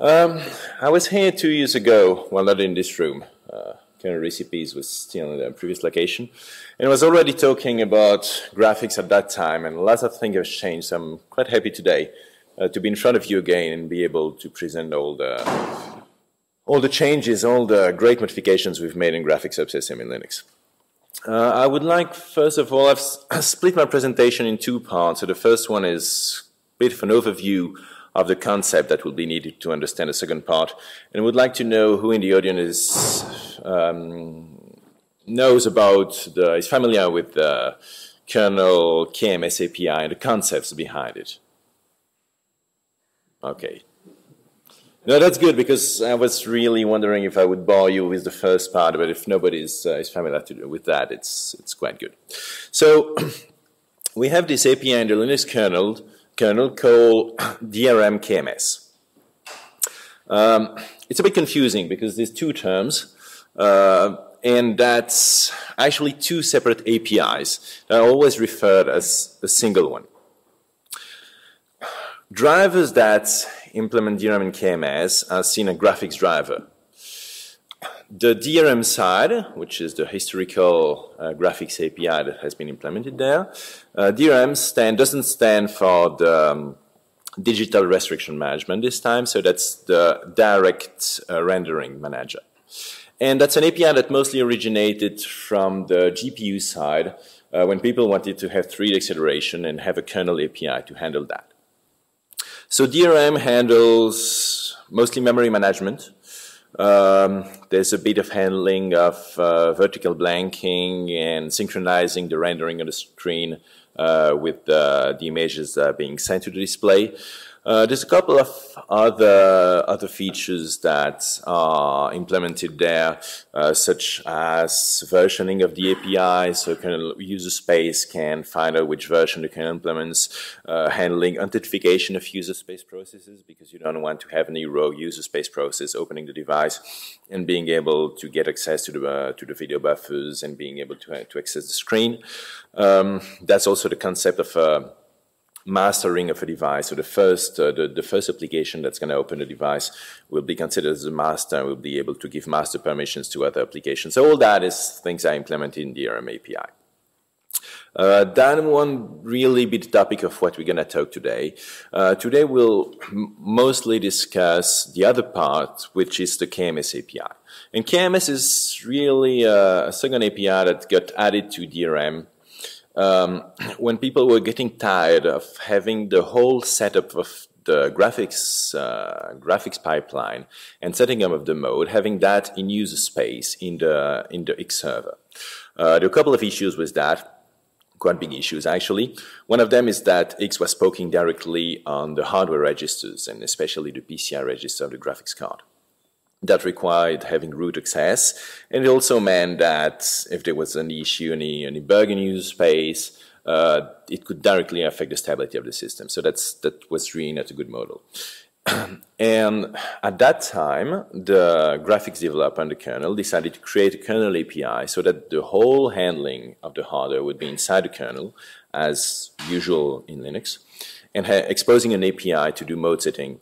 I was here 2 years ago, well, not in this room, kind of recipes was still in the previous location, and I was already talking about graphics at that time, and lots of things have changed, so I'm quite happy today to be in front of you again and be able to present all the changes, all the great modifications we've made in graphics subsystem in Linux. I would like, first of all, I've split my presentation in two parts. So the first one is a bit of an overview of the concept that will be needed to understand the second part. And I would like to know who in the audience is, is familiar with the kernel KMS API and the concepts behind it. Okay. No, that's good, because I was really wondering if I would bore you with the first part, but if nobody is familiar with that, it's quite good. So we have this API in the Linux kernel called DRM KMS. It's a bit confusing because there's two terms, and that's actually two separate APIs that are always referred as a single one. Drivers that implement DRM and KMS are seen as graphics driver. The DRM side, which is the historical graphics API that has been implemented there, DRM doesn't stand for the digital restriction management this time, so that's the direct rendering manager. And that's an API that mostly originated from the GPU side when people wanted to have 3D acceleration and have a kernel API to handle that. So DRM handles mostly memory management. There's a bit of handling of vertical blanking and synchronizing the rendering on the screen with the images that are being sent to the display. There's a couple of other features that are implemented there, such as versioning of the API, so kernel user space can find out which version the kernel implements, handling authentication of user space processes, because you don't want to have any raw user space process opening the device and being able to get access to the video buffers and being able to access the screen. That's also the concept of mastering of a device, so the first application that's going to open the device will be considered as a master and will be able to give master permissions to other applications. So all that is things I implemented in the DRM API. That won't really be the topic of what we're going to talk today. Today we'll mostly discuss the other part, which is the KMS API. And KMS is really a second API that got added to DRM when people were getting tired of having the whole setup of the graphics pipeline and setting up of the mode, having that in user space in the X server. There are a couple of issues with that, quite big issues actually. One of them is that X was poking directly on the hardware registers and especially the PCI register of the graphics card. That required having root access, and it also meant that if there was an issue, any bug in user space, it could directly affect the stability of the system. So that was really not a good model. And at that time, the graphics developer and the kernel decided to create a kernel API so that the whole handling of the hardware would be inside the kernel, as usual in Linux, and exposing an API to do mode setting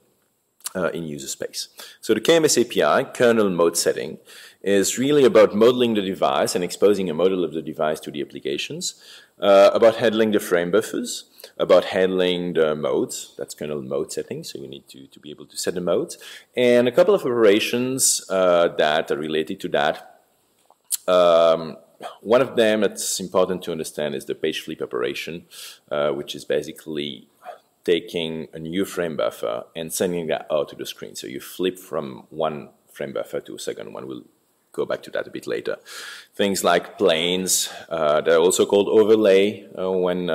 in user space. So the KMS API, kernel mode setting, is really about modeling the device and exposing a model of the device to the applications, about handling the frame buffers, about handling the modes, that's kernel mode setting, so you need to be able to set the modes, and a couple of operations that are related to that. One of them that's important to understand is the page flip operation, which is basically taking a new frame buffer and sending that out to the screen. So you flip from one frame buffer to a second one. We'll go back to that a bit later. Things like planes, they're also called overlay when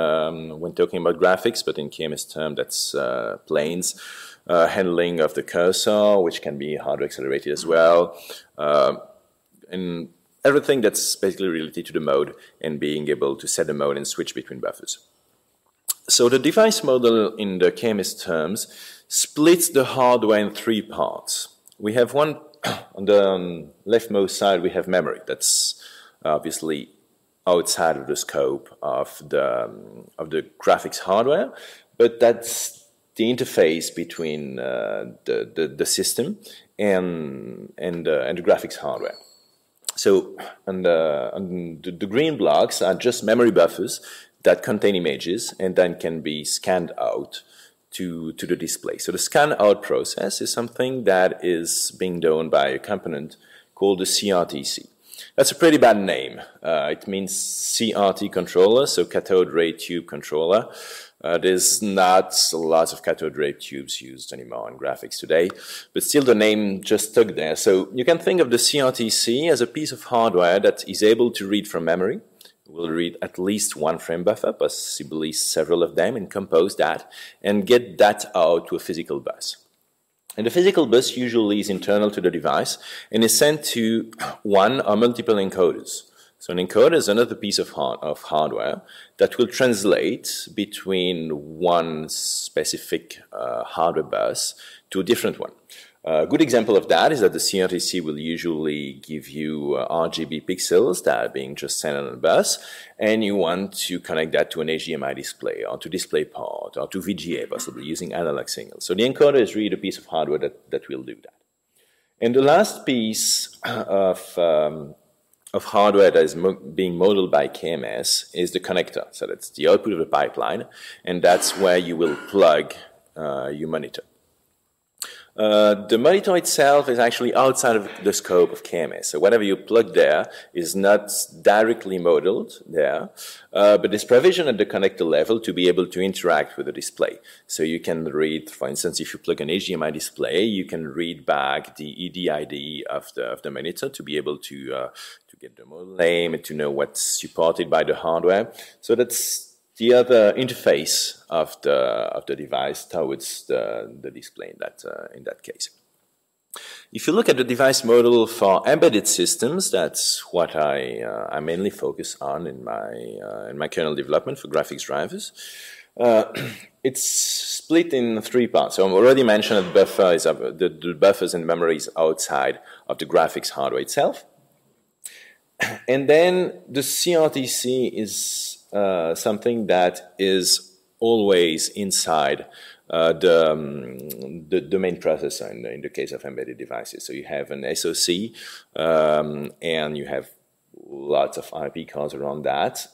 talking about graphics, but in KMS term that's planes. Handling of the cursor, which can be hardware accelerated as well. And everything that's basically related to the mode and being able to set the mode and switch between buffers. So the device model in the KMS terms splits the hardware in three parts. We have one, on the leftmost side we have memory. That's obviously outside of the scope of the graphics hardware, but that's the interface between the system and the graphics hardware. So, and the green blocks are just memory buffers that contain images and then can be scanned out to the display. So the scan out process is something that is being done by a component called the CRTC. That's a pretty bad name. It means CRT controller, so cathode ray tube controller. There's not lots of cathode ray tubes used anymore in graphics today, but still the name just stuck there. So you can think of the CRTC as a piece of hardware that is able to read from memory. We'll read at least one frame buffer, possibly several of them, and compose that and get that out to a physical bus. And the physical bus usually is internal to the device and is sent to one or multiple encoders. So an encoder is another piece of hardware that will translate between one specific hardware bus to a different one. A good example of that is that the CRTC will usually give you RGB pixels that are being just sent on a bus, and you want to connect that to an HDMI display or to DisplayPort or to VGA, possibly using analog signals. So the encoder is really a piece of hardware that will do that. And the last piece of hardware that is being modeled by KMS is the connector. So that's the output of the pipeline, and that's where you will plug your monitor. The monitor itself is actually outside of the scope of KMS. So whatever you plug there is not directly modeled there, but there's provision at the connector level to be able to interact with the display. So you can read, for instance, if you plug an HDMI display, you can read back the EDID of the monitor to be able to get the model name and to know what's supported by the hardware. So that's the other interface of the device towards the display in that case. If you look at the device model for embedded systems, that's what I mainly focus on in my kernel development for graphics drivers. It's split in three parts. So I've already mentioned that buffer is the buffers and memories outside of the graphics hardware itself, and then the CRTC is something that is always inside the main processor in the case of embedded devices. So you have an SOC and you have lots of IP cores around that,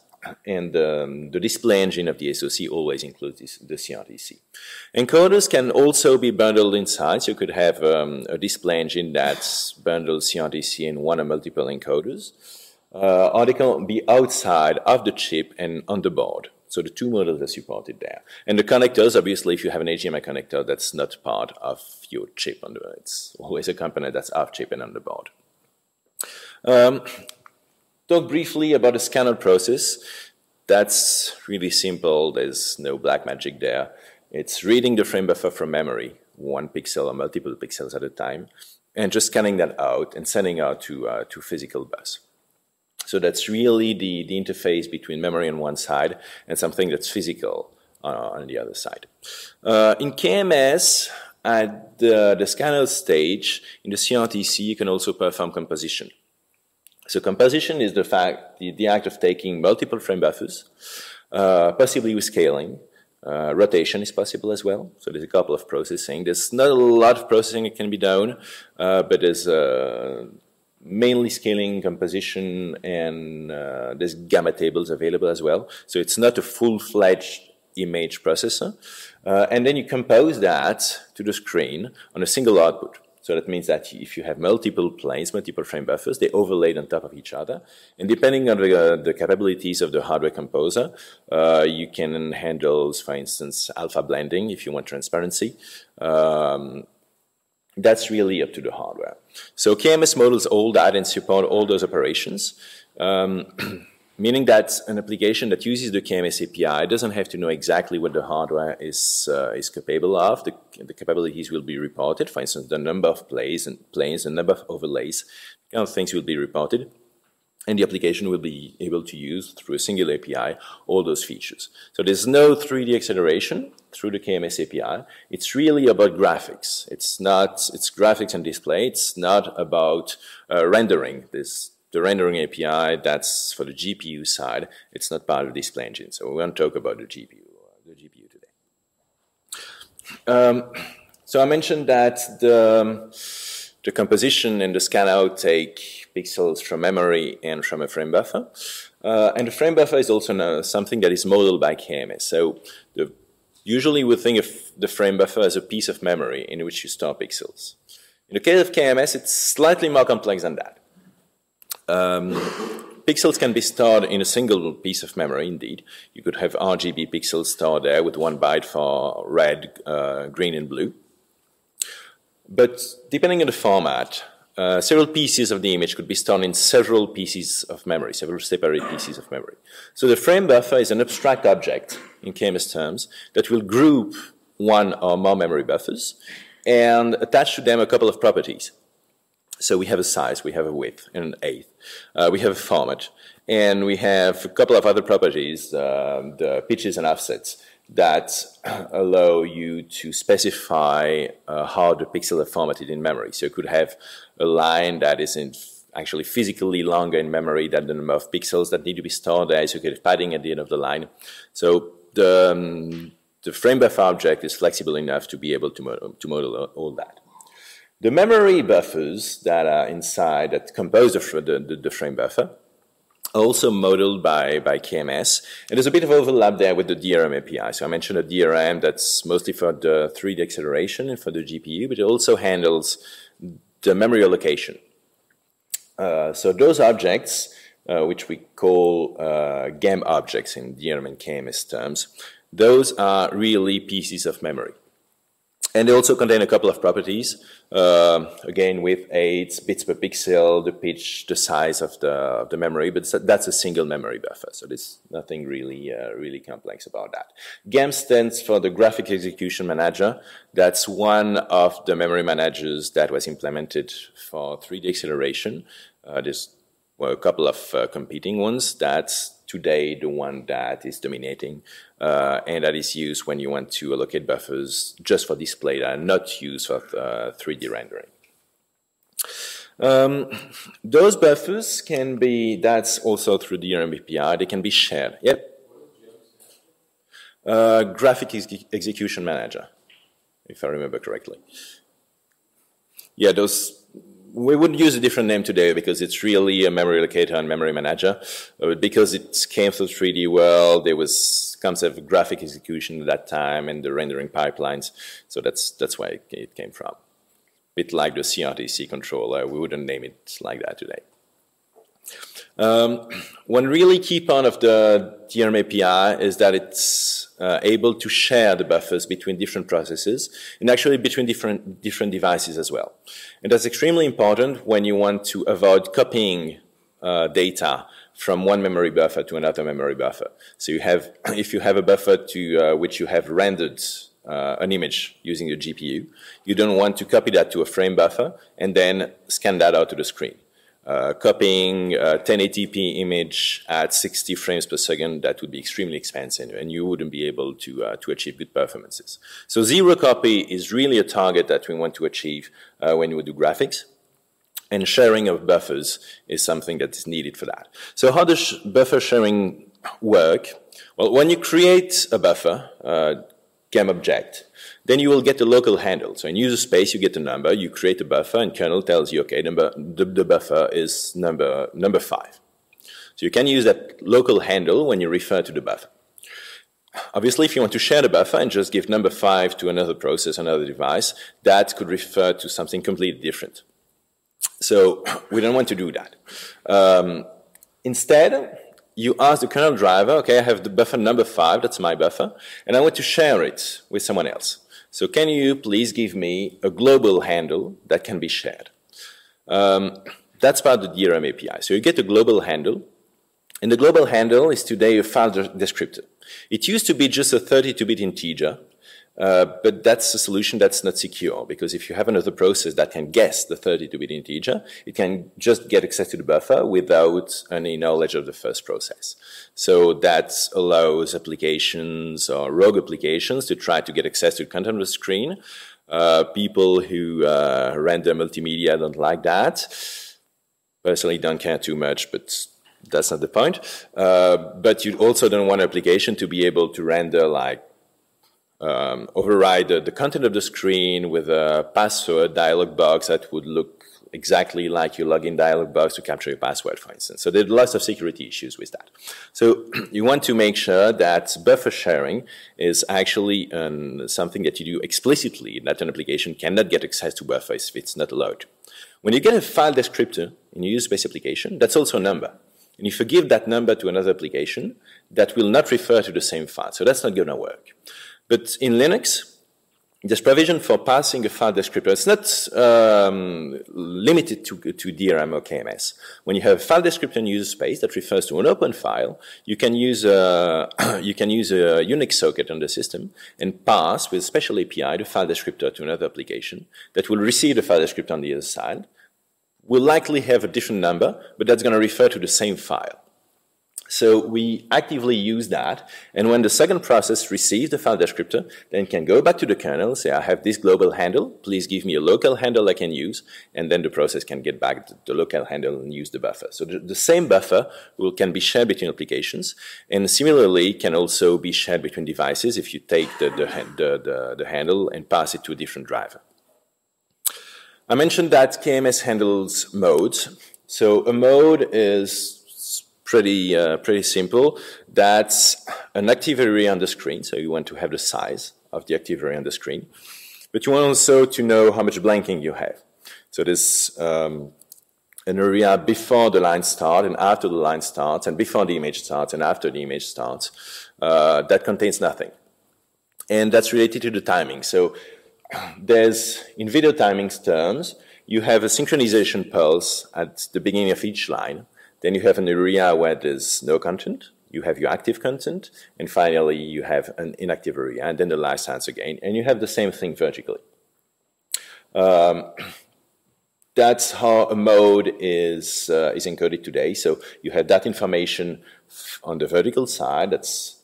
and the display engine of the SOC always includes the CRTC. Encoders can also be bundled inside, so you could have a display engine that bundles CRTC in one or multiple encoders. Or they can be outside of the chip and on the board. So the two models are supported there. And the connectors, obviously, if you have an HDMI connector, that's not part of your chip. It's always a component that's off chip and on the board. Talk briefly about the scanner process. That's really simple. There's no black magic there. It's reading the frame buffer from memory, one pixel or multiple pixels at a time, and just scanning that out and sending out to physical bus. So that's really the interface between memory on one side and something that's physical on the other side. In KMS, at the scanner stage, in the CRTC, you can also perform composition. So composition is the act of taking multiple frame buffers, possibly with scaling. Rotation is possible as well, so there's a couple of processing. There's not a lot of processing that can be done, but there's mainly scaling, composition, and there's gamma tables available as well. So it's not a full-fledged image processor. And then you compose that to the screen on a single output. So that means that if you have multiple planes, multiple frame buffers, they overlay on top of each other. And depending on the capabilities of the hardware composer, you can handle, for instance, alpha blending if you want transparency. That's really up to the hardware. So KMS models all that and support all those operations, meaning that an application that uses the KMS API doesn't have to know exactly what the hardware is capable of. The capabilities will be reported. For instance, the number of planes, the number of overlays, kind of things will be reported. And the application will be able to use, through a single API, all those features. So there's no 3D acceleration through the KMS API. It's really about graphics. It's graphics and display. It's not about rendering. The rendering API, that's for the GPU side. It's not part of the display engine. So we won't talk about the GPU today. So I mentioned that the composition and the scanout take pixels from memory and from a frame buffer. And the frame buffer is also something that is modeled by KMS. So usually we think of the frame buffer as a piece of memory in which you store pixels. In the case of KMS, it's slightly more complex than that. Pixels can be stored in a single piece of memory, indeed. You could have RGB pixels stored there with 1 byte for red, green, and blue. But depending on the format, several pieces of the image could be stored in several pieces of memory, several separate pieces of memory. So the frame buffer is an abstract object, in KMS terms, that will group one or more memory buffers and attach to them a couple of properties. So we have a size, we have a width, and an height. We have a format, and we have a couple of other properties, the pitches and offsets, that allow you to specify how the pixels are formatted in memory. So you could have a line that is actually physically longer in memory than the number of pixels that need to be stored there, so you get padding at the end of the line. So the frame buffer object is flexible enough to be able to model all that. The memory buffers that are inside, that compose the frame buffer, are also modeled by KMS. And there's a bit of overlap there with the DRM API. So I mentioned a DRM that's mostly for the 3D acceleration and for the GPU, but it also handles the memory allocation. So those objects, which we call GEM objects in DRM and KMS terms, those are really pieces of memory. And they also contain a couple of properties, again with 8 bits per pixel, the pitch, the size of the memory, but that's a single memory buffer, so there's nothing really, really complex about that. GEM stands for the Graphic Execution Manager. That's one of the memory managers that was implemented for 3D acceleration. There's a couple of competing ones. That's today the one that is dominating and that is used when you want to allocate buffers just for display that are not used for 3D rendering. Those buffers can be, that's also through the DRM API, they can be shared. Yep. Graphic Execution Manager, if I remember correctly. Yeah, those. We would use a different name today because it's really a memory allocator and memory manager. But because it came from the 3D world, there was concept of graphic execution at that time and the rendering pipelines. So that's where it came from. A bit like the CRTC controller, we wouldn't name it like that today. One really key part of the DRM API is that it's able to share the buffers between different processes and actually between different devices as well. And that's extremely important when you want to avoid copying data from one memory buffer to another memory buffer. So you have, if you have a buffer to which you have rendered an image using your GPU, you don't want to copy that to a frame buffer and then scan that out to the screen. Copying a 1080p image at 60 frames per second, that would be extremely expensive and you wouldn't be able to achieve good performances. So zero copy is really a target that we want to achieve when we do graphics, and sharing of buffers is something that is needed for that. So how does buffer sharing work? Well, when you create a buffer, GEM object, then you will get a local handle. So in user space, you get a number, you create a buffer, and kernel tells you, okay, the buffer is number 5. So you can use that local handle when you refer to the buffer. Obviously, if you want to share the buffer and just give number 5 to another process, another device, that could refer to something completely different. So we don't want to do that. Instead, you ask the kernel driver, okay, I have the buffer number 5, that's my buffer, and I want to share it with someone else. So can you please give me a global handle that can be shared? That's part of the DRM API. So you get a global handle, and the global handle is today a file descriptor. It used to be just a 32-bit integer, but that's a solution that's not secure, because if you have another process that can guess the 32-bit integer, it can just get access to the buffer without any knowledge of the first process. So that allows applications or rogue applications to try to get access to the content of the screen. People who render multimedia don't like that. Personally, don't care too much, but that's not the point. But you also don't want an application to be able to render like override the content of the screen with a password dialog box that would look exactly like your login dialog box to capture your password, for instance. So there's lots of security issues with that. So you want to make sure that buffer sharing is actually something that you do explicitly, that an application cannot get access to buffers if it's not allowed. When you get a file descriptor in your user-based application, that's also a number. And if you give that number to another application, that will not refer to the same file. So that's not going to work. But in Linux, this provision for passing a file descriptor, it's not limited to DRM or KMS. When you have a file descriptor in user space that refers to an open file, you can use a, Unix socket on the system and pass with a special API the file descriptor to another application that will receive the file descriptor on the other side, will likely have a different number, but that's going to refer to the same file. So we actively use that, and when the second process receives the file descriptor, then it can go back to the kernel, say, I have this global handle, please give me a local handle I can use, and then the process can get back the local handle and use the buffer. So the same buffer can be shared between applications, and similarly can also be shared between devices if you take the handle and pass it to a different driver. I mentioned that KMS handles modes. So a mode is pretty simple. That's an active array on the screen, so you want to have the size of the active array on the screen. But you want also to know how much blanking you have. So there's an area before the line starts and after the line starts and before the image starts and after the image starts that contains nothing. And that's related to the timing. So there's, in video timings terms, you have a synchronization pulse at the beginning of each line. Then you have an area where there's no content, you have your active content, and finally you have an inactive area, and then the last answer again, and you have the same thing vertically. That's how a mode is encoded today. So you have that information on the vertical side, that's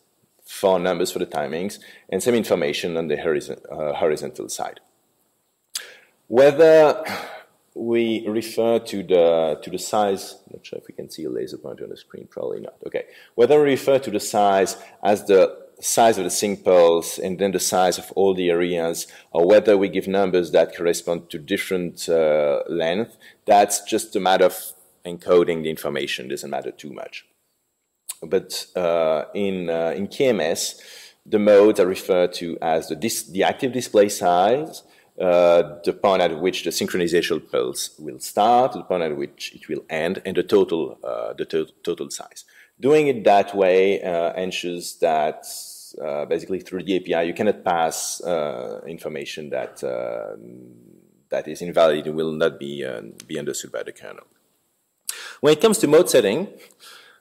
4 numbers for the timings, and same information on the horizontal side. Whether we refer to the size, not sure if we can see a laser pointer on the screen, probably not. Okay. Whether we refer to the size as the size of the sync pulse and then the size of all the areas, or whether we give numbers that correspond to different length, that's just a matter of encoding the information. It doesn't matter too much. But in KMS, the modes are referred to as the active display size, the point at which the synchronization pulse will start, the point at which it will end, and the total size. Doing it that way ensures that basically through the API you cannot pass information that that is invalid and will not be be understood by the kernel. When it comes to mode setting,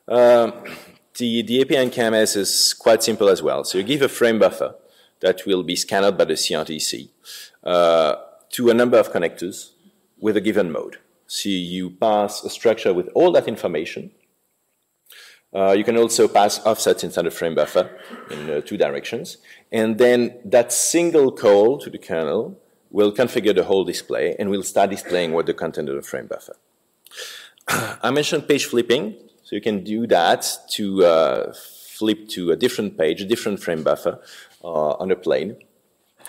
the API in KMS is quite simple as well. So you give a frame buffer that will be scanned by the CRTC to a number of connectors with a given mode. So you pass a structure with all that information. You can also pass offsets inside the frame buffer in 2 directions. And then that single call to the kernel will configure the whole display and will start displaying what the content of the frame buffer. I mentioned page flipping. So you can do that to flip to a different page, a different frame buffer on a plane.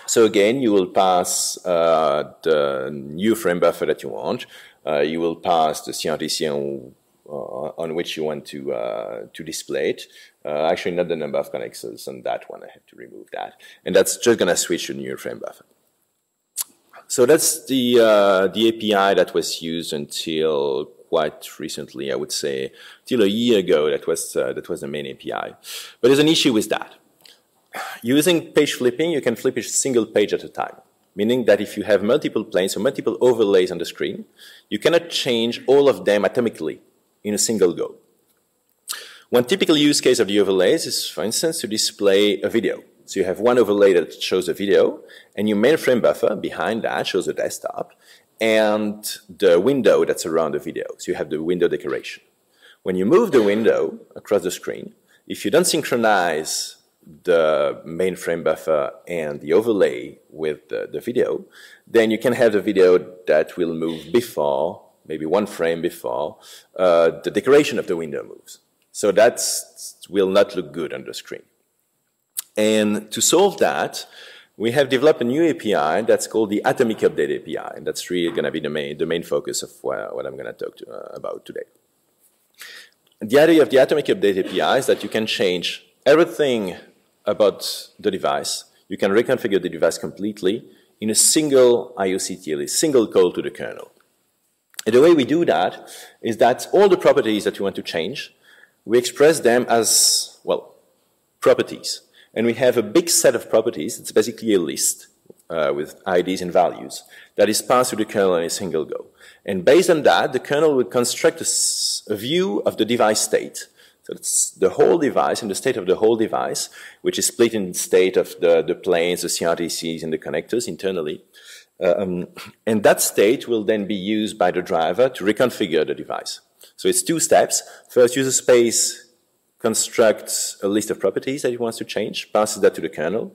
So again, you will pass the new frame buffer that you want. You will pass the CRTC on which you want to display it. Actually, not the number of connectors on that one. I have to remove that. And that's just going to switch to new frame buffer. So that's the API that was used until quite recently, I would say, till a year ago. That was the main API. But there's an issue with that. Using page flipping, you can flip a single page at a time, meaning that if you have multiple planes or multiple overlays on the screen, you cannot change all of them atomically in a single go. One typical use case of the overlays is, for instance, to display a video. So you have one overlay that shows a video, and your main frame buffer behind that shows a desktop and the window that's around the video. So you have the window decoration. When you move the window across the screen, if you don't synchronize the main frame buffer and the overlay with the video, then you can have the video that will move before, maybe one frame before, the decoration of the window moves. So that will not look good on the screen. And to solve that, we have developed a new API that's called the Atomic Update API, and that's really going to be the main focus of what I'm going to talk about today. The idea of the Atomic Update API is that you can change everything about the device. You can reconfigure the device completely in a single IOCTL, a single call to the kernel. And the way we do that is that all the properties that you want to change, we express them as, well, properties. And we have a big set of properties. It's basically a list with IDs and values that is passed to the kernel in a single go. And based on that, the kernel will construct a view of the device state. So it's the whole device and the state of the whole device, which is split in state of the planes, the CRTCs, and the connectors internally. And that state will then be used by the driver to reconfigure the device. So it's two steps. First, user space constructs a list of properties that it wants to change, passes that to the kernel.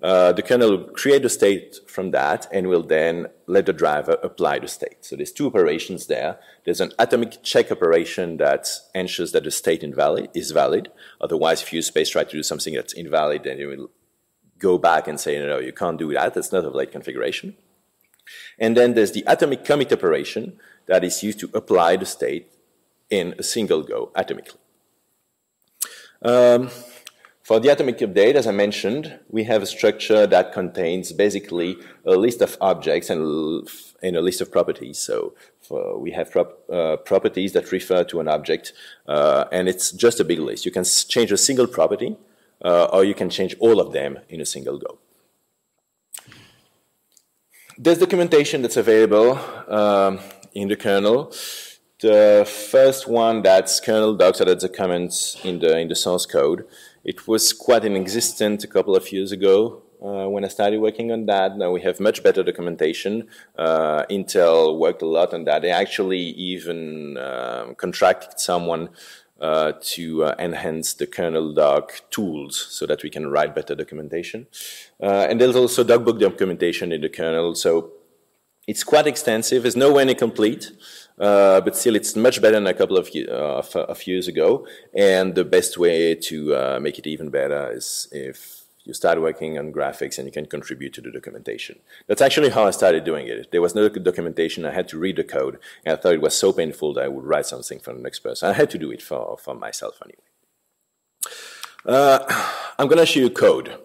The kernel will create the state from that and will then let the driver apply the state. So there's two operations there. There's an atomic check operation that ensures that the state is valid. Otherwise, if user space tries to do something that's invalid, then it will go back and say, no, no, you can't do that. That's not a valid configuration. And then there's the atomic commit operation that is used to apply the state in a single go atomically. For the atomic update, as I mentioned, we have a structure that contains basically a list of objects and a list of properties. So we have properties that refer to an object, and it's just a big list. You can change a single property, or you can change all of them in a single go. There's documentation that's available in the kernel. The first one, that's kernel docs, so that's the comments in the source code. It was quite inexistent a couple of years ago when I started working on that. Now we have much better documentation. Intel worked a lot on that. They actually even contracted someone to enhance the kernel doc tools so that we can write better documentation. And there's also docbook documentation in the kernel. So it's quite extensive. It's nowhere near complete. But still, it's much better than a couple of years ago. And the best way to make it even better is if you start working on graphics and you can contribute to the documentation. That's actually how I started doing it. There was no documentation. I had to read the code. And I thought it was so painful that I would write something for the next person. I had to do it for myself anyway. I'm going to show you code.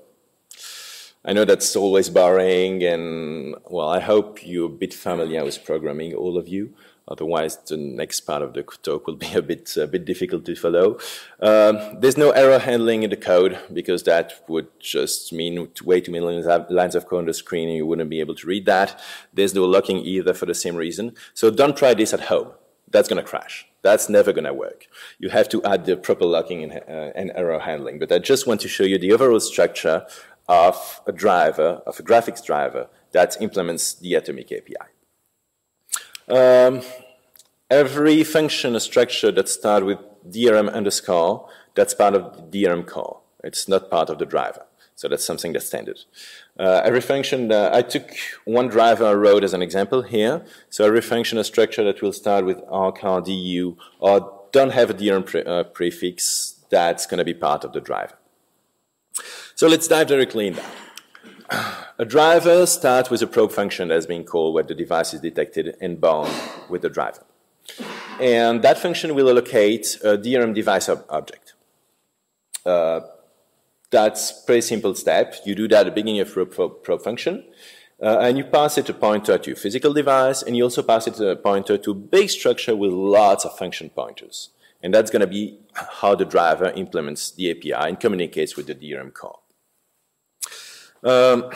I know that's always boring. And, well, I hope you're a bit familiar with programming, all of you. Otherwise, the next part of the talk will be a bit difficult to follow. There's no error handling in the code, because that would just mean way too many lines of code on the screen and you wouldn't be able to read that. There's no locking either for the same reason. So don't try this at home. That's going to crash. That's never going to work. You have to add the proper locking and error handling. But I just want to show you the overall structure of a driver, of a graphics driver, that implements the Atomic API. Every function or structure that starts with DRM underscore, that's part of the DRM core. It's not part of the driver. So that's something that's standard. Every function, I took one driver I wrote as an example here. So every function or structure that will start with rcar, du, or don't have a DRM prefix, that's going to be part of the driver. So let's dive directly in that. A driver starts with a probe function that's being called where the device is detected and bound with the driver. And that function will allocate a DRM device object. That's a pretty simple step. You do that at the beginning of your probe function. And you pass it a pointer to your physical device, and you also pass it a pointer to a big structure with lots of function pointers. And that's going to be how the driver implements the API and communicates with the DRM core. A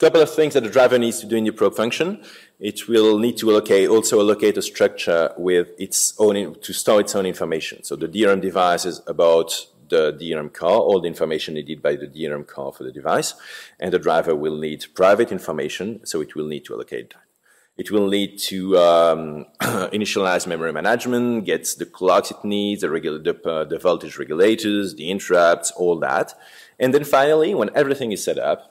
couple of things that the driver needs to do in the probe function. It will need to also allocate a structure with its own, to store its own information. So the DRM device is about the DRM core, all the information needed by the DRM core for the device. And the driver will need private information, so it will need to allocate that. It will need to initialize memory management, gets the clocks it needs, the voltage regulators, the interrupts, all that. And then finally, when everything is set up,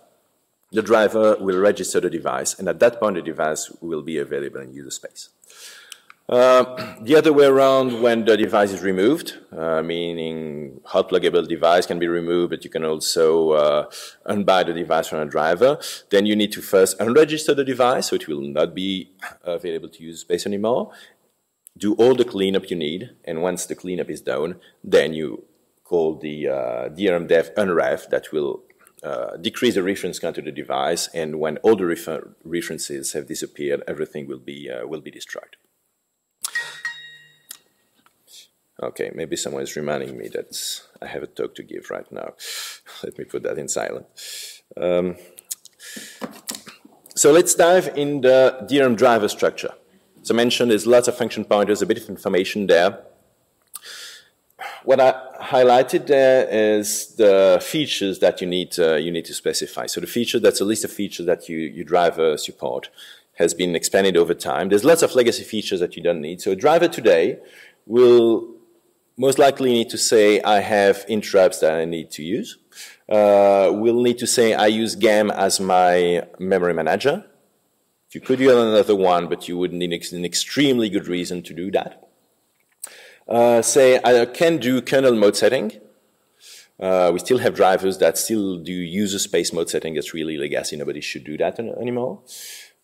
the driver will register the device, and at that point, the device will be available in user space. The other way around, when the device is removed, meaning hot pluggable device can be removed, but you can also unbuy the device from a driver, then you need to first unregister the device, so it will not be available to use space anymore. Do all the cleanup you need, and once the cleanup is done, then you call the DRM dev unref that will decrease the reference count to the device, and when all the references have disappeared, everything will be destroyed. Okay, maybe someone is reminding me that I have a talk to give right now. Let me put that in silent. So let's dive in the DRM driver structure. As I mentioned, there's lots of function pointers, a bit of information there. What I highlighted there is the features that you need to specify. So the feature, that's a list of features that your driver support, has been expanded over time. There's lots of legacy features that you don't need. So a driver today will most likely need to say, I have interrupts that I need to use. We'll need to say, I use GEM as my memory manager. You could use another one, but you would need an extremely good reason to do that. Say, I can do kernel mode setting. We still have drivers that still do user space mode setting. That's really legacy. Nobody should do that anymore.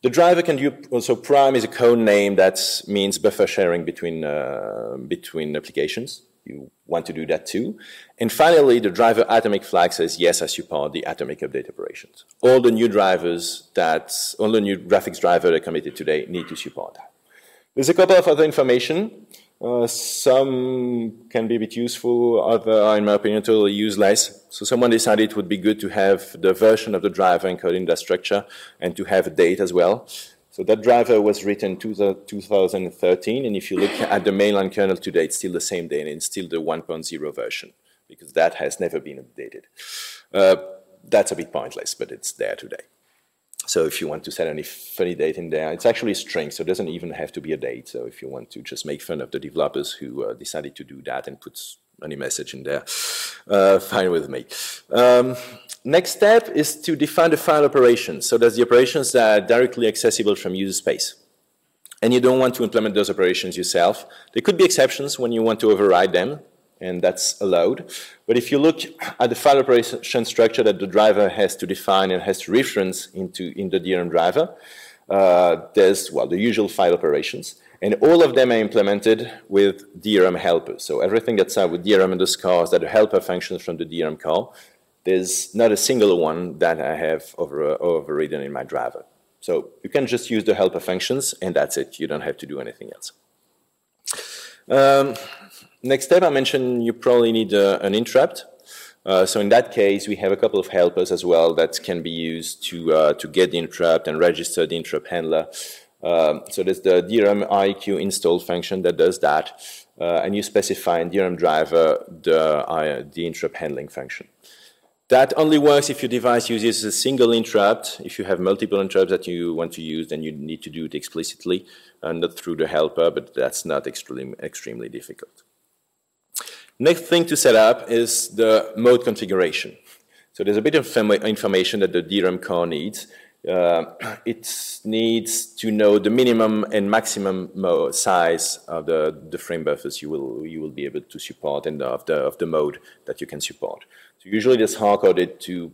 The driver can do also prime is a code name that means buffer sharing between applications. You want to do that too. And finally, the driver atomic flag says, yes, I support the atomic update operations. All the new drivers all the new graphics driver that committed today need to support that. There's a couple of other information. Some can be a bit useful, other are, in my opinion, totally useless. So someone decided it would be good to have the version of the driver encoded in that structure and to have a date as well. So that driver was written 2013, and if you look at the mainline kernel today, it's still the same date, and it's still the 1.0 version, because that has never been updated. That's a bit pointless, but it's there today. So if you want to set any funny date in there, it's actually a string, so it doesn't even have to be a date. So if you want to just make fun of the developers who decided to do that and put any message in there, fine with me. Next step is to define the file operations. So that's the operations that are directly accessible from user space. And you don't want to implement those operations yourself. There could be exceptions when you want to override them, and that's allowed. But if you look at the file operation structure that the driver has to define and has to reference in the DRM driver, there's, well, the usual file operations. And all of them are implemented with DRM helpers. So everything that's out with DRM underscores that are helper functions from the DRM call, there's not a single one that I have overridden in my driver. So you can just use the helper functions, and that's it. You don't have to do anything else. Next step, I mentioned you probably need an interrupt. So in that case, we have a couple of helpers as well that can be used to get the interrupt and register the interrupt handler. So there's the DRM IQ install function that does that, and you specify in DRM driver the interrupt handling function. That only works if your device uses a single interrupt. If you have multiple interrupts that you want to use, then you need to do it explicitly, not through the helper, but that's not extremely difficult. Next thing to set up is the mode configuration. So there's a bit of information that the DRM core needs. It needs to know the minimum and maximum size of the frame buffers you will be able to support, and of the mode that you can support. So usually that's hard-coded to,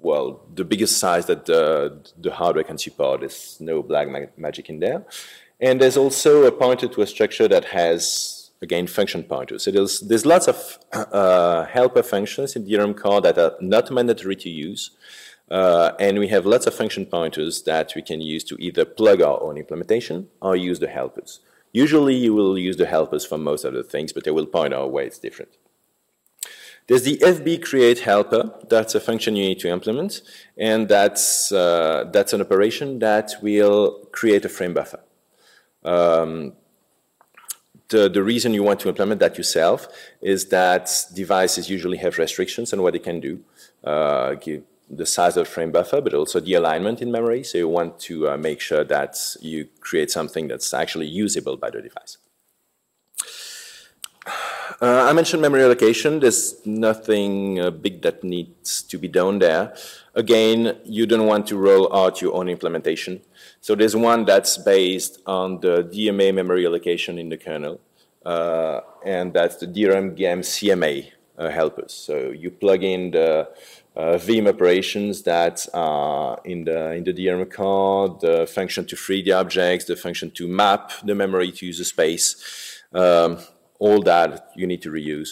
well, the biggest size that the hardware can support. There's no black magic in there. And there's also a pointer to a structure that has, again, function pointers. So there's lots of helper functions in DRM core that are not mandatory to use. And we have lots of function pointers that we can use to either plug our own implementation or use the helpers. Usually you will use the helpers for most of the things, but they will point out where it's different. There's the FB create helper. That's a function you need to implement, and that's an operation that will create a frame buffer. The reason you want to implement that yourself is that devices usually have restrictions on what they can do. The size of the frame buffer, but also the alignment in memory. So you want to make sure that you create something that's actually usable by the device. I mentioned memory allocation. There's nothing big that needs to be done there. Again, you don't want to roll out your own implementation. So there's one that's based on the DMA memory allocation in the kernel, and that's the DRM GEM CMA helpers. So you plug in the VM operations that are in the DRM card, the function to free the objects, the function to map the memory to user space, all that you need to reuse.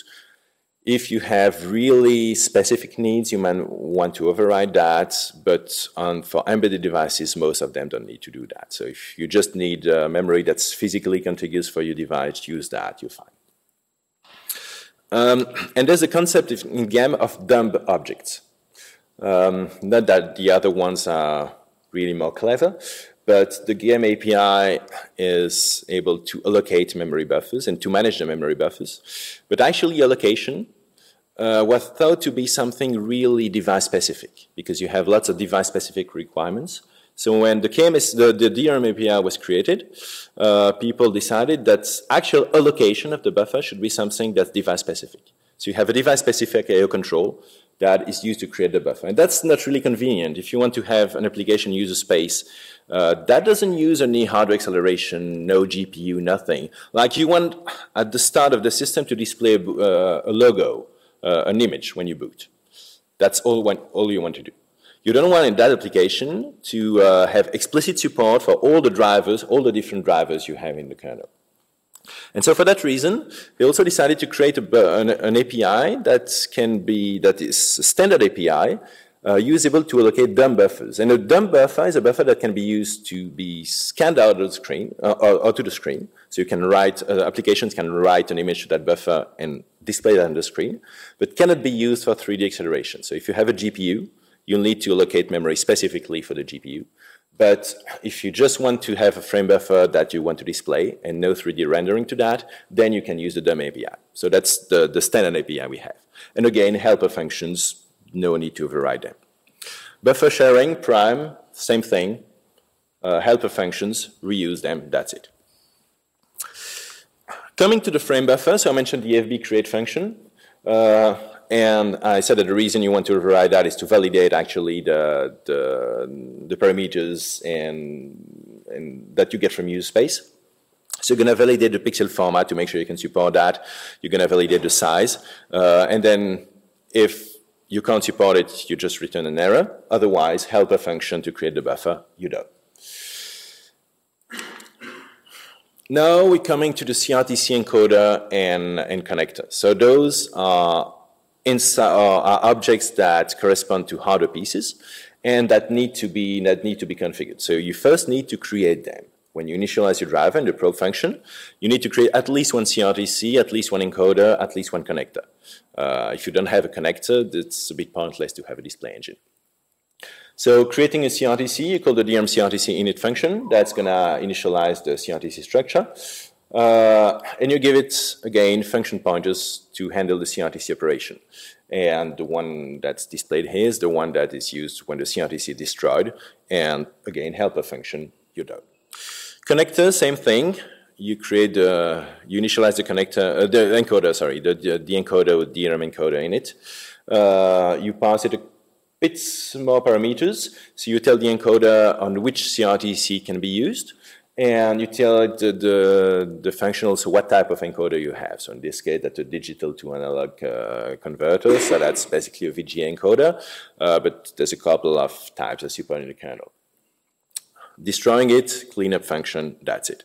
If you have really specific needs, you might want to override that, but for embedded devices, most of them don't need to do that. So if you just need memory that's physically contiguous for your device, use that, you're fine. And there's a concept in GEM of dumb objects. Not that the other ones are really more clever, but the GEM API is able to allocate memory buffers and to manage the memory buffers. But actually allocation was thought to be something really device-specific, because you have lots of device-specific requirements. So when the DRM API was created, people decided that actual allocation of the buffer should be something that's device-specific. So you have a device-specific I/O control that is used to create the buffer. And that's not really convenient. If you want to have an application user space that doesn't use any hardware acceleration, no GPU, nothing. Like you want at the start of the system to display a logo, an image when you boot. That's all you want to do. You don't want in that application to have explicit support for all the drivers, all the different drivers you have in the kernel. And so for that reason, they also decided to create an API that is a standard API usable to allocate dumb buffers. And a dumb buffer is a buffer that can be used to be scanned out of the screen, or to the screen. So you can write, applications can write an image to that buffer and display that on the screen, but cannot be used for 3D acceleration. So if you have a GPU, you'll need to allocate memory specifically for the GPU. But if you just want to have a frame buffer that you want to display and no 3D rendering to that, then you can use the DRM API. So that's the standard API we have. And again, helper functions, no need to override them. Buffer sharing, prime, same thing. Helper functions, reuse them, that's it. Coming to the frame buffer, so I mentioned the FB create function. And I said that the reason you want to override that is to validate actually the parameters and that you get from user space. So you're going to validate the pixel format to make sure you can support that. You're going to validate the size. And then if you can't support it, you just return an error. Otherwise, helper function to create the buffer, you don't. Now we're coming to the CRTC encoder and connector. So those are objects that correspond to hardware pieces and that need to be configured. So you first need to create them. When you initialize your driver and the probe function, you need to create at least one CRTC, at least one encoder, at least one connector. If you don't have a connector, it's a bit pointless to have a display engine. So creating a CRTC, you call the DRM CRTC init function. That's going to initialize the CRTC structure. And you give it, again, function pointers to handle the CRTC operation. And the one that's displayed here is the one that is used when the CRTC is destroyed. And, again, helper function, you don't. Connector, same thing. You create you initialize the connector, the encoder, sorry, the encoder with DRM encoder in it. You pass it a bit more parameters. So you tell the encoder on which CRTC can be used. And you tell it the function also what type of encoder you have. So in this case, that's a digital to analog converter. So that's basically a VGA encoder. But there's a couple of types as you put in the kernel. Destroying it, cleanup function, that's it.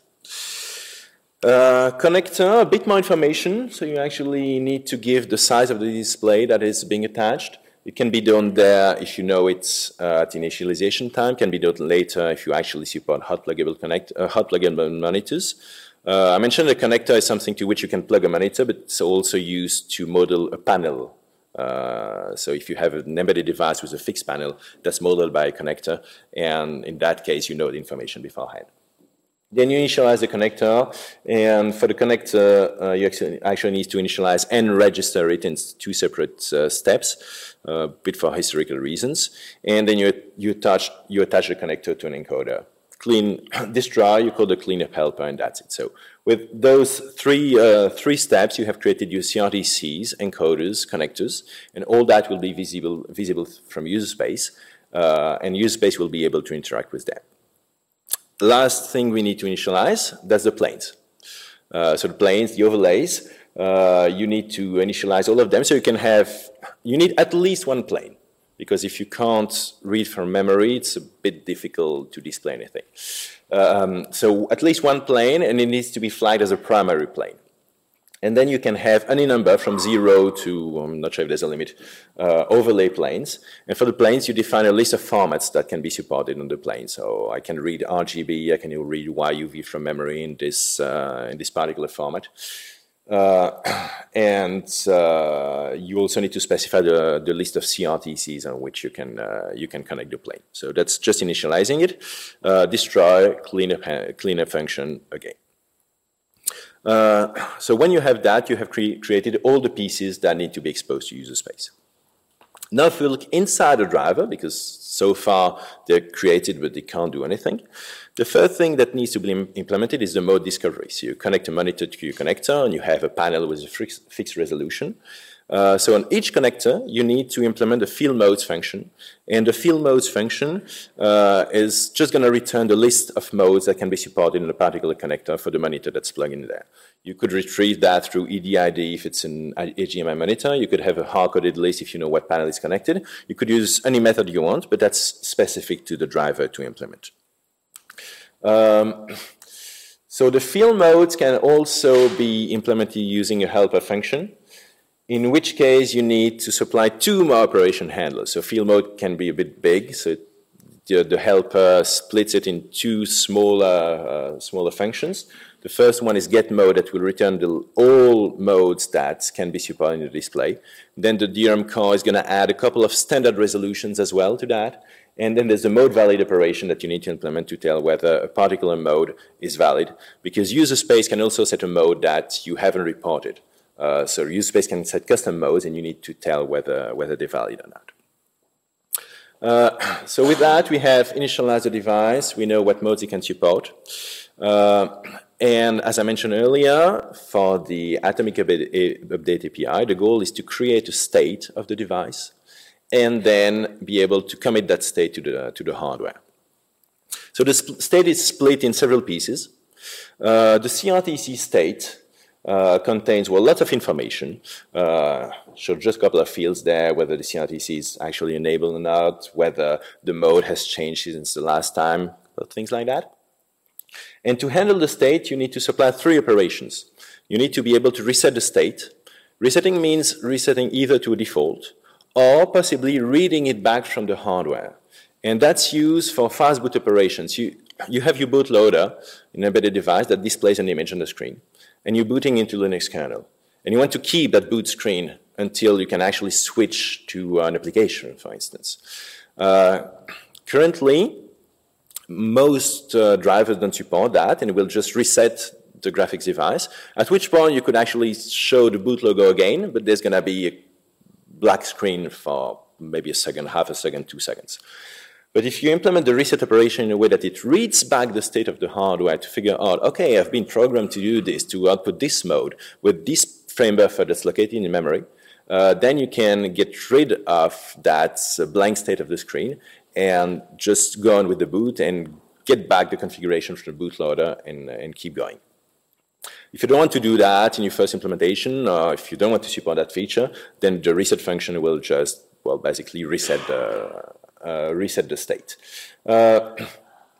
Connector, a bit more information. So you actually need to give the size of the display that is being attached. It can be done there if you know it's at initialization time. Can be done later if you actually support hot pluggable monitors. I mentioned the connector is something to which you can plug a monitor, but it's also used to model a panel. So if you have an embedded device with a fixed panel, that's modeled by a connector, and in that case, you know the information beforehand. Then you initialize the connector, and for the connector, you actually need to initialize and register it in two separate steps, a bit for historical reasons. And then you attach the connector to an encoder. clean this DRI, you call the cleanup helper, and that's it. So with those three steps, you have created your CRTCs, encoders, connectors, and all that will be visible from user space, and user space will be able to interact with that. Last thing we need to initialize, that's the planes. So the planes, the overlays, you need to initialize all of them. So you can have, you need at least one plane, because if you can't read from memory, it's a bit difficult to display anything. So at least one plane, and it needs to be flagged as a primary plane. And then you can have any number from 0 to, I'm not sure if there's a limit, overlay planes. And for the planes, you define a list of formats that can be supported on the plane. So I can read RGB, I can read YUV from memory in this particular format. You also need to specify the list of CRTCs on which you can connect the plane. So that's just initializing it. Destroy, cleanup function again. So when you have that, you have created all the pieces that need to be exposed to user space. Now if we look inside the driver, because so far they're created but they can't do anything, the first thing that needs to be implemented is the mode discovery. So you connect a monitor to your connector and you have a panel with a fixed resolution. So on each connector, you need to implement a field modes function. And the field modes function is just going to return the list of modes that can be supported in a particular connector for the monitor that's plugged in there. You could retrieve that through EDID if it's an HDMI monitor. You could have a hard-coded list if you know what panel is connected. You could use any method you want, but that's specific to the driver to implement. So the field modes can also be implemented using a helper function, in which case you need to supply two more operation handlers. So field mode can be a bit big, so the helper splits it in two smaller functions. The first one is get mode that will return all modes that can be supported in the display. Then the DRM core is going to add a couple of standard resolutions as well to that. And then there's the mode valid operation that you need to implement to tell whether a particular mode is valid, because user space can also set a mode that you haven't reported. So user space can set custom modes, and you need to tell whether they're valid or not. So with that, we have initialized the device. We know what modes it can support. And as I mentioned earlier, for the Atomic Update API, the goal is to create a state of the device and then be able to commit that state to the hardware. So the state is split in several pieces. The CRTC state contains, well, lots of information. So just a couple of fields there, whether the CRTC is actually enabled or not, whether the mode has changed since the last time, things like that. And to handle the state, you need to supply three operations. You need to be able to reset the state. Resetting means resetting either to a default or possibly reading it back from the hardware. And that's used for fast boot operations. You have your bootloader in an embedded device that displays an image on the screen, and you're booting into Linux kernel. And you want to keep that boot screen until you can actually switch to an application, for instance. Currently, most drivers don't support that, and it will just reset the graphics device, at which point you could actually show the boot logo again, but there's going to be a black screen for maybe a second, half a second, 2 seconds. But if you implement the reset operation in a way that it reads back the state of the hardware to figure out, okay, I've been programmed to do this, to output this mode with this frame buffer that's located in memory, then you can get rid of that blank state of the screen and just go on with the boot and get back the configuration from the bootloader and keep going. If you don't want to do that in your first implementation, or if you don't want to support that feature, then the reset function will just, well, basically reset the state.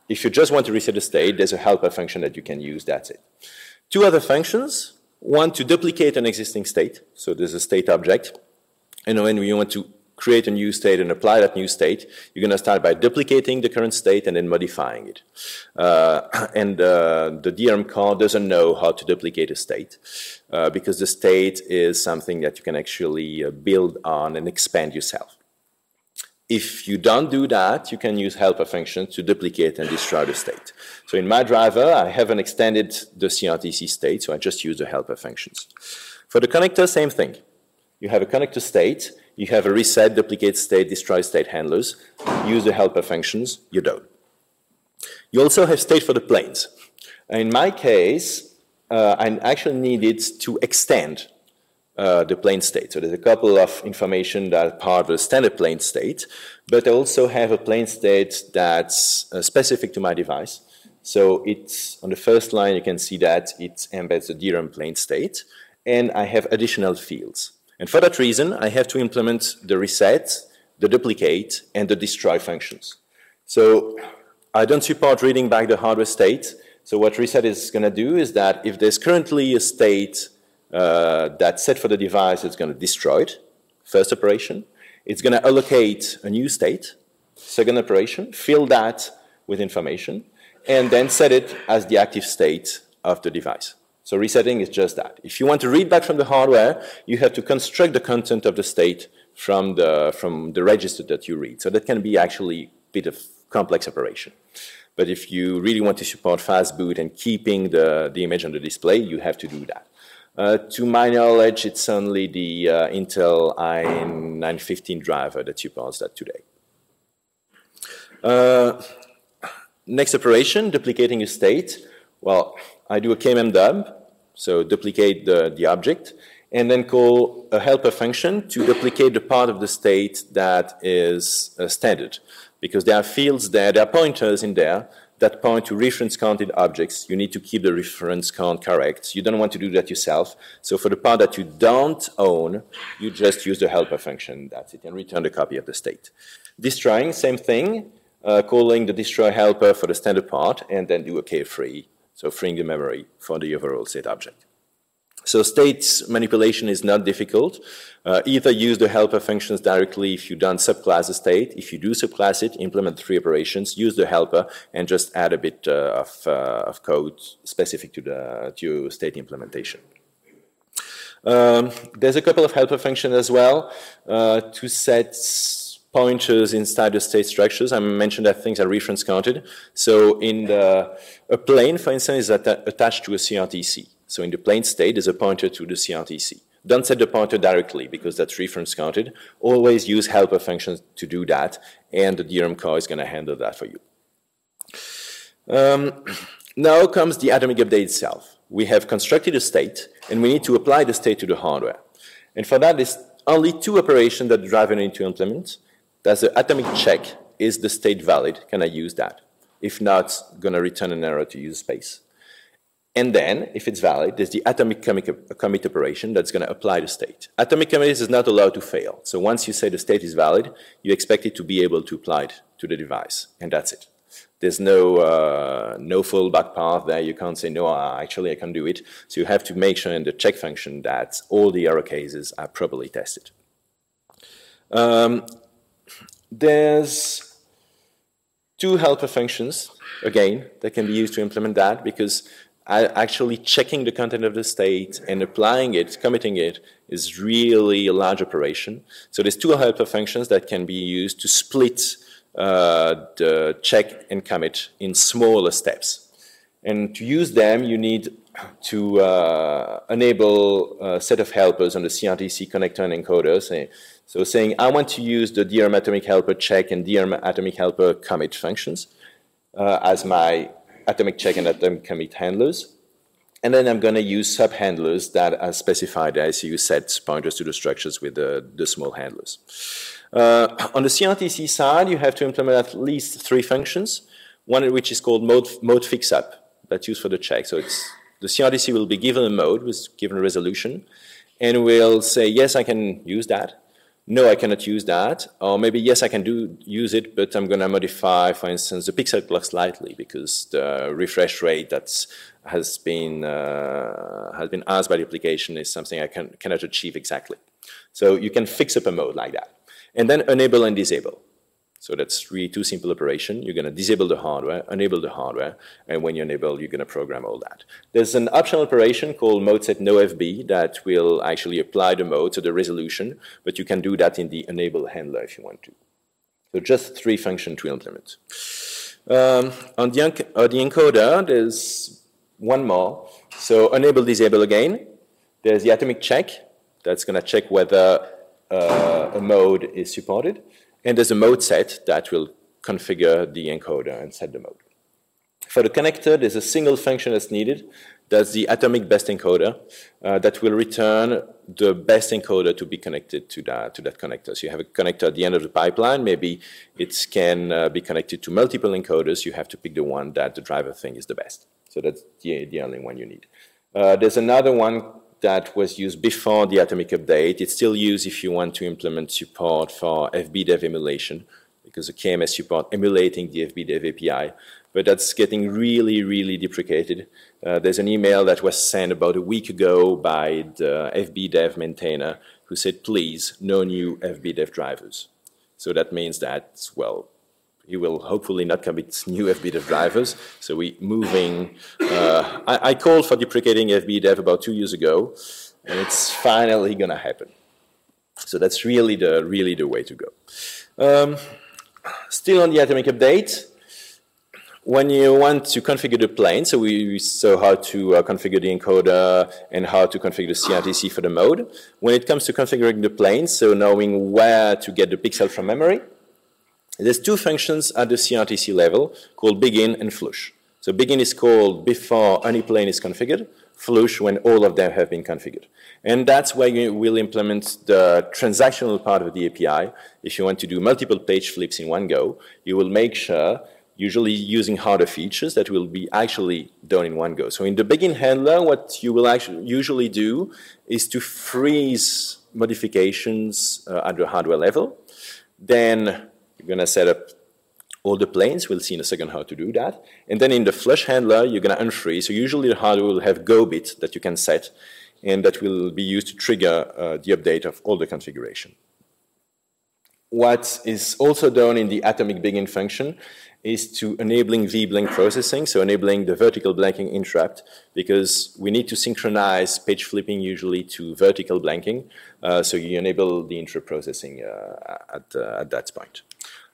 If you just want to reset the state, there's a helper function that you can use, that's it. Two other functions, one to duplicate an existing state, so there's a state object, and when you want to create a new state and apply that new state, you're going to start by duplicating the current state and then modifying it. The DRM core doesn't know how to duplicate a state because the state is something that you can actually build on and expand yourself. If you don't do that, you can use helper functions to duplicate and destroy the state. So in my driver, I haven't extended the CRTC state, so I just use the helper functions. For the connector, same thing. You have a connector state, you have a reset, duplicate state, destroy state handlers, use the helper functions, you're done. You also have state for the planes. In my case, I actually needed to extend the plane state. So there's a couple of information that are part of the standard plane state, but I also have a plane state that's specific to my device. So it's on the first line, you can see that it embeds the DRM plane state, and I have additional fields. And for that reason, I have to implement the reset, the duplicate, and the destroy functions. So I don't support reading back the hardware state. So what reset is going to do is that if there's currently a state that's set for the device, it's going to destroy it, first operation. It's going to allocate a new state, second operation, fill that with information, and then set it as the active state of the device. So resetting is just that. If you want to read back from the hardware, you have to construct the content of the state from the register that you read. So that can be actually a bit of complex operation. But if you really want to support fast boot and keeping the image on the display, you have to do that. To my knowledge, it's only the Intel i915 driver that supports that today. Next operation, duplicating a state. Well, I do a KMM dub, so duplicate the object, and then call a helper function to duplicate the part of the state that is standard. Because there are fields there, there are pointers in there that point to reference counted objects. You need to keep the reference count correct. You don't want to do that yourself. So for the part that you don't own, you just use the helper function, that's it, and return the copy of the state. Destroying, same thing, calling the destroy helper for the standard part, and then do a K-free, so freeing the memory for the overall state object. So state manipulation is not difficult. Either use the helper functions directly if you don't subclass the state. If you do subclass it, implement three operations, use the helper, and just add a bit of code specific to state implementation. There's a couple of helper functions as well to set pointers inside the state structures. I mentioned that things are reference counted. So in a plane, for instance, is attached to a CRTC. So in the plane state, there's a pointer to the CRTC. Don't set the pointer directly because that's reference counted. Always use helper functions to do that, and the DRM core is going to handle that for you. Now comes the atomic update itself. We have constructed a state, and we need to apply the state to the hardware. And for that, there's only two operations that the driver needs to implement. That's the atomic check. Is the state valid? Can I use that? If not, it's going to return an error to user space. And then, if it's valid, there's the atomic commit operation that's going to apply the state. Atomic commit is not allowed to fail. So once you say the state is valid, you expect it to be able to apply it to the device, and that's it. There's no fallback path there. You can't say, no, actually, I can't do it. So you have to make sure in the check function that all the error cases are properly tested. There's two helper functions, again, that can be used to implement that, because actually checking the content of the state and applying it, committing it, is really a large operation. So there's two helper functions that can be used to split the check and commit in smaller steps. And to use them, you need to enable a set of helpers on the CRTC connector and encoder. So saying, I want to use the DRM atomic helper check and DRM atomic helper commit functions as my atomic check and atomic commit handlers. And then I'm going to use sub-handlers that are specified as you set pointers to the structures with the small handlers. On the CRTC side, you have to implement at least three functions, one of which is called mode fix-up. That's used for the check. So the CRTC will be given a mode, given a resolution, and will say, yes, I can use that. No, I cannot use that. Or maybe, yes, I can use it, but I'm going to modify, for instance, the pixel clock slightly because the refresh rate that has been asked by the application is something I cannot achieve exactly. So you can fix up a mode like that. And then enable and disable. So that's really two simple operations. You're going to disable the hardware, enable the hardware, and when you enable, you're going to program all that. There's an optional operation called mode set no FB that will actually apply the mode to the resolution, but you can do that in the enable handler if you want to. So just three functions to implement. On the encoder, there's one more. So enable, disable again. There's the atomic check. That's going to check whether a mode is supported. And there's a mode set that will configure the encoder and set the mode. For the connector, there's a single function that's needed. That's the Atomic best encoder that will return the best encoder to be connected to that connector. So you have a connector at the end of the pipeline. Maybe it can be connected to multiple encoders. You have to pick the one that the driver thinks is the best. So that's the only one you need. There's another one that was used before the Atomic update. It's still used if you want to implement support for FBDEV emulation, because the KMS support emulating the FBDEV API. But that's getting really, really deprecated. There's an email that was sent about a week ago by the FBDEV maintainer who said, please, no new FBDEV drivers. So that means that, well, he will hopefully not commit new FBDEV drivers. So we're moving. I called for deprecating FBDEV about 2 years ago, and it's finally going to happen. So that's really the way to go. Still on the Atomic update. When you want to configure the plane, so we saw how to configure the encoder and how to configure the CRTC for the mode. When it comes to configuring the plane, so knowing where to get the pixel from memory, there's two functions at the CRTC level called begin and flush. So begin is called before any plane is configured, flush when all of them have been configured. And that's where you will implement the transactional part of the API. If you want to do multiple page flips in one go, you will make sure, usually using harder features, that will be actually done in one go. So in the begin handler, what you will actually usually do is to freeze modifications at the hardware level. Then you're going to set up all the planes. We'll see in a second how to do that. And then in the flush handler, you're going to unfreeze. So usually the hardware will have go bit that you can set, and that will be used to trigger the update of all the configuration. What is also done in the Atomic begin function is to enabling VBLANK processing, so enabling the vertical blanking interrupt, because we need to synchronize page flipping usually to vertical blanking, so you enable the interrupt processing at that point.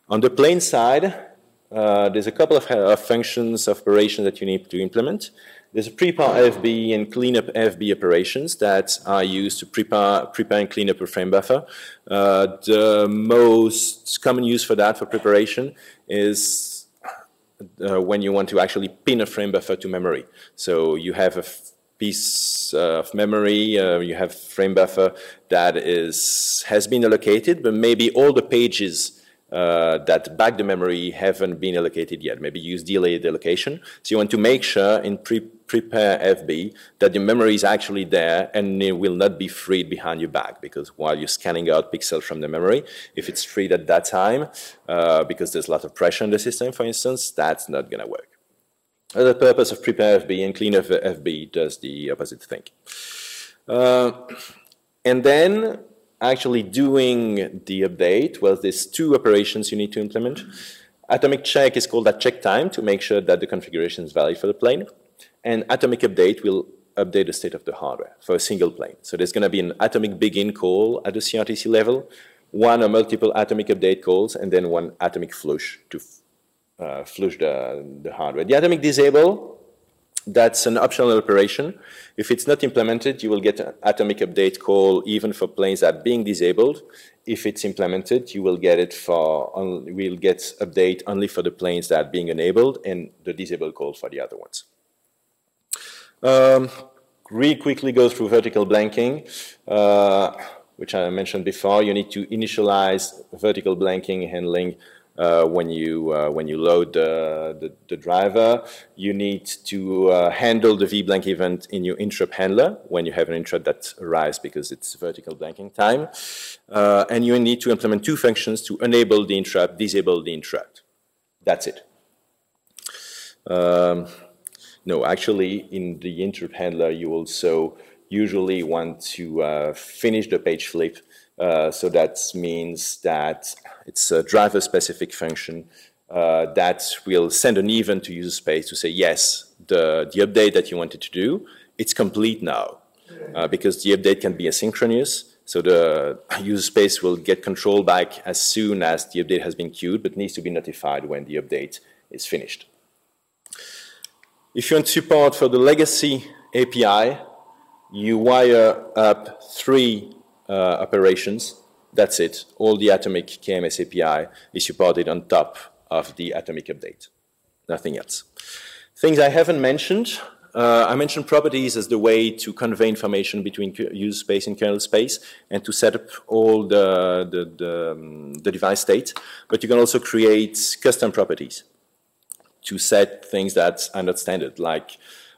On the plane side, there's a couple of functions, of operations that you need to implement. There's a prepare FB and cleanup FB operations that are used to prepare and clean up a frame buffer. The most common use for that, for preparation, is when you want to actually pin a frame buffer to memory. So you have a piece of memory, you have frame buffer that has been allocated, but maybe all the pages that back the memory haven't been allocated yet. Maybe use delayed allocation. So you want to make sure in prepare FB that the memory is actually there and it will not be freed behind your back, because while you're scanning out pixels from the memory, if it's freed at that time, because there's a lot of pressure on the system, for instance, that's not going to work. The purpose of prepare FB and clean FB does the opposite thing. And then actually doing the update, well, there's two operations you need to implement. Atomic check is called at check time to make sure that the configuration is valid for the plane. And Atomic update will update the state of the hardware for a single plane. So there's going to be an Atomic begin call at the CRTC level, one or multiple Atomic update calls, and then one Atomic flush to flush the hardware. The Atomic disable, that's an optional operation. If it's not implemented, you will get an Atomic update call even for planes that are being disabled. If it's implemented, you will get it we'll get update only for the planes that are being enabled, and the disable call for the other ones. Really quickly go through vertical blanking, which I mentioned before. You need to initialize vertical blanking handling when you load the driver. You need to handle the VBlank event in your interrupt handler when you have an interrupt that arrives because it's vertical blanking time. And you need to implement two functions to enable the interrupt, disable the interrupt. That's it. No, actually, in the interrupt handler, you also usually want to finish the page flip. So that means that it's a driver-specific function that will send an event to user space to say, yes, the update that you wanted to do, it's complete now. Because the update can be asynchronous, so the user space will get control back as soon as the update has been queued, but needs to be notified when the update is finished. If you want support for the legacy API, you wire up three operations. That's it. All the Atomic KMS API is supported on top of the Atomic update. Nothing else. Things I haven't mentioned. I mentioned properties as the way to convey information between user space and kernel space and to set up all the device state. But you can also create custom properties to set things that are not standard, like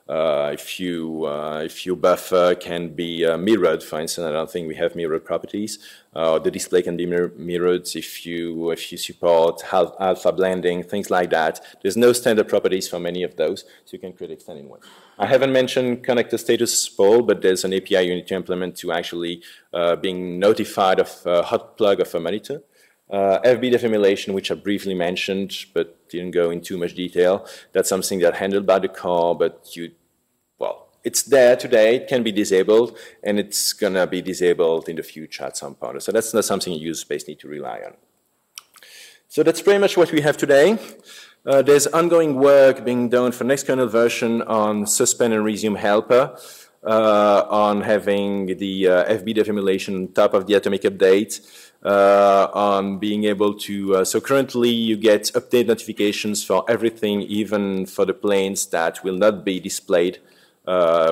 if your buffer can be mirrored, for instance. I don't think we have mirrored properties. The display can be mirrored if you support alpha blending, things like that. There's no standard properties for many of those, so you can create extended ones. I haven't mentioned connector status poll, but there's an API you need to implement to actually being notified of a hot plug of a monitor. FBDEV emulation, which I briefly mentioned but didn't go in too much detail. That's something that's handled by the core, but it's there today. It can be disabled, and it's going to be disabled in the future at some point. So that's not something user space need to rely on. So that's pretty much what we have today. There's ongoing work being done for next kernel version on suspend and resume helper, on having the FBDEV emulation on top of the Atomic update. On being able to, so currently you get update notifications for everything, even for the planes that will not be displayed,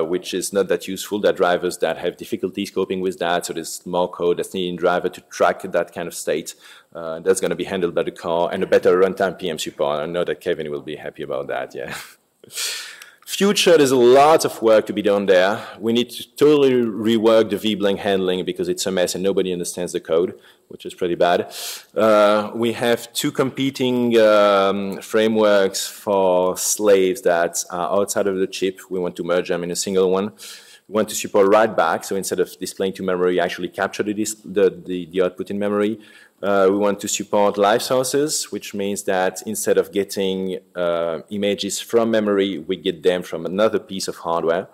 which is not that useful. There are drivers that have difficulties coping with that, so there's more code that's needed in driver to track that kind of state. That's going to be handled by the core, and a better runtime PM support. I know that Kevin will be happy about that, yeah. Future, there's a lot of work to be done there. We need to totally rework the VBLANK handling because it's a mess and nobody understands the code, which is pretty bad. We have two competing frameworks for slaves that are outside of the chip. We want to merge them in a single one. We want to support write back, so instead of displaying to memory, actually capture the output in memory. We want to support live sources, which means that instead of getting images from memory, we get them from another piece of hardware.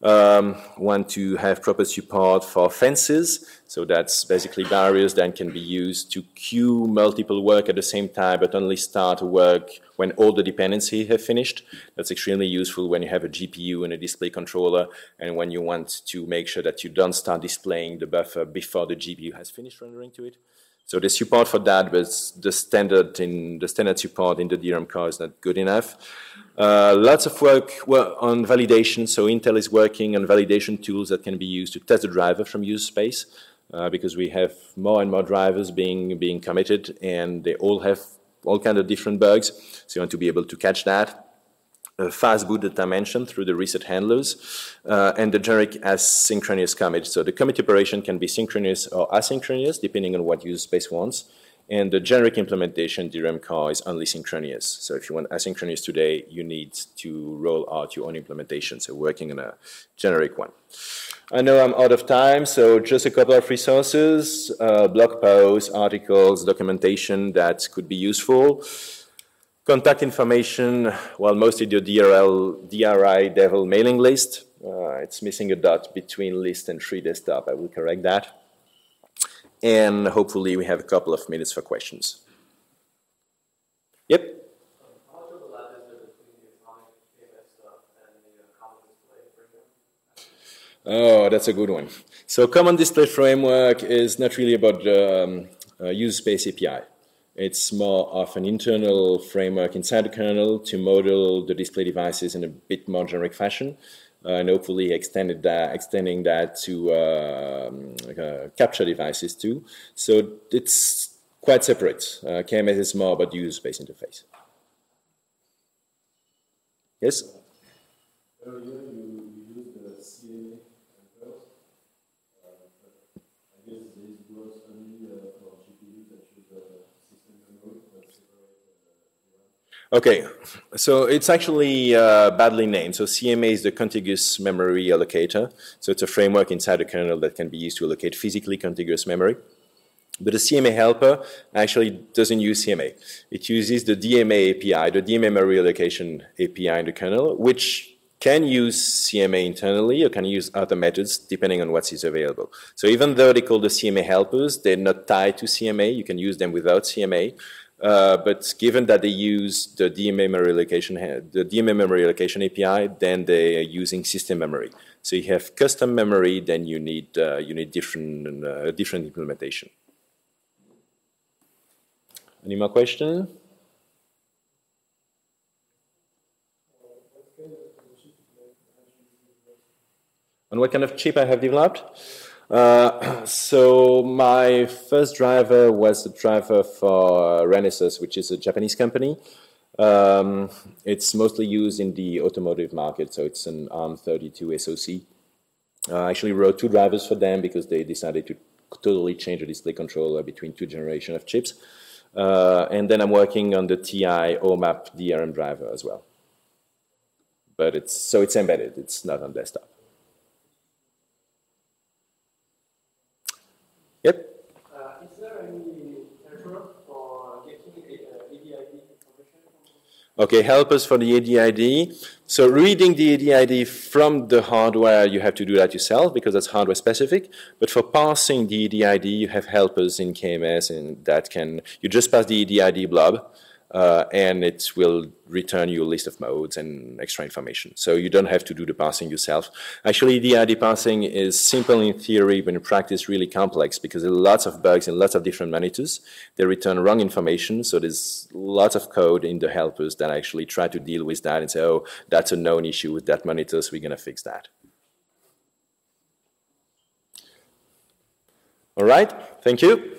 Want to have proper support for fences, so that's basically barriers that can be used to queue multiple work at the same time, but only start work when all the dependencies have finished. That's extremely useful when you have a GPU and a display controller, and when you want to make sure that you don't start displaying the buffer before the GPU has finished rendering to it. So the support for that was the standard support in the DRM core is not good enough. Lots of work on validation. So Intel is working on validation tools that can be used to test the driver from user space, because we have more and more drivers being committed, and they all have all kinds of different bugs. So you want to be able to catch that. Fast boot that I mentioned through the reset handlers, and the generic asynchronous commit. So the commit operation can be synchronous or asynchronous, depending on what user space wants. And the generic implementation DRM core is only synchronous. So if you want asynchronous today, you need to roll out your own implementation. So working on a generic one. I know I'm out of time, so just a couple of resources, blog posts, articles, documentation that could be useful. Contact information, mostly the DRI devil mailing list. It's missing a dot between list and tree desktop. I will correct that. And hopefully we have a couple of minutes for questions. Yep? How much overlap is there between the Atomic KMS stuff and the Common Display framework? Oh, that's a good one. So Common Display framework is not really about user space API. It's more of an internal framework inside the kernel to model the display devices in a bit more generic fashion, and hopefully extending that to capture devices too. So it's quite separate. KMS is more about user space interface. Yes? Earlier you used the CMA first, but I guess this was only for GPU that use Okay, so it's actually badly named. So CMA is the contiguous memory allocator. So it's a framework inside the kernel that can be used to allocate physically contiguous memory. But the CMA helper actually doesn't use CMA. It uses the DMA API, the DMA memory allocation API in the kernel, which can use CMA internally or can use other methods depending on what is available. So even though they call the CMA helpers, they're not tied to CMA. You can use them without CMA. But given that they use the DMA memory allocation API, then they are using system memory. So you have custom memory, then you need different implementation. Any more questions? And what kind of chip I have developed? So my first driver was the driver for Renesas, which is a Japanese company. It's mostly used in the automotive market, so it's an ARM32 SOC. I actually wrote two drivers for them because they decided to totally change the display controller between two generations of chips. And then I'm working on the TI OMAP DRM driver as well. But it's embedded, it's not on desktop. Yep. Is there any helper for getting EDID information? Okay, helpers for the EDID. So reading the EDID from the hardware, you have to do that yourself because that's hardware specific. But for parsing the EDID, you have helpers in KMS, and that can, you just pass the EDID blob, and it will return you a list of modes and extra information. So you don't have to do the parsing yourself. Actually, DRI parsing is simple in theory, but in practice really complex because there are lots of bugs in lots of different monitors. They return wrong information, so there's lots of code in the helpers that actually try to deal with that and say, oh, that's a known issue with that monitor, so we're going to fix that. All right, thank you.